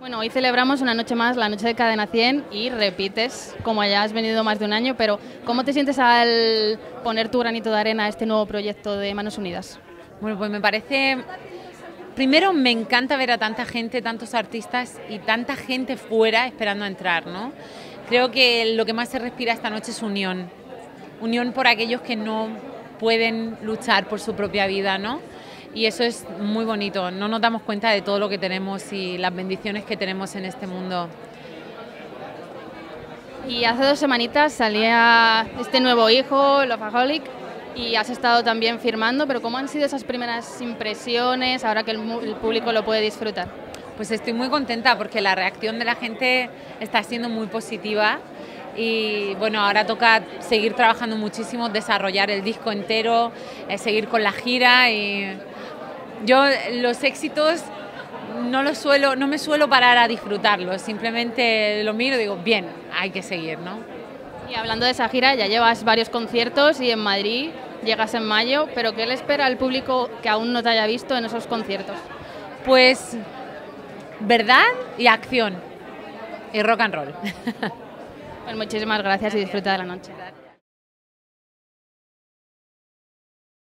Bueno, hoy celebramos una noche más, la noche de Cadena 100, y repites, como ya has venido más de un año, pero ¿cómo te sientes al poner tu granito de arena a este nuevo proyecto de Manos Unidas? Bueno, pues me parece... Primero, me encanta ver a tanta gente, tantos artistas y tanta gente fuera esperando a entrar, ¿no? Creo que lo que más se respira esta noche es unión. Unión por aquellos que no pueden luchar por su propia vida, ¿no? Y eso es muy bonito, no nos damos cuenta de todo lo que tenemos y las bendiciones que tenemos en este mundo. Y hace 2 semanitas salía este nuevo hijo, Love Aholic, y has estado también firmando, pero ¿cómo han sido esas primeras impresiones ahora que el público lo puede disfrutar? Pues estoy muy contenta porque la reacción de la gente está siendo muy positiva. Y bueno, ahora toca seguir trabajando muchísimo, desarrollar el disco entero, seguir con la gira. Y yo los éxitos no me suelo parar a disfrutarlos, simplemente lo miro y digo, bien, hay que seguir, ¿no? Y hablando de esa gira, ya llevas varios conciertos y en Madrid llegas en mayo, pero ¿qué le espera al público que aún no te haya visto en esos conciertos? Pues verdad y acción y rock and roll. Pues muchísimas gracias y disfruta de la noche.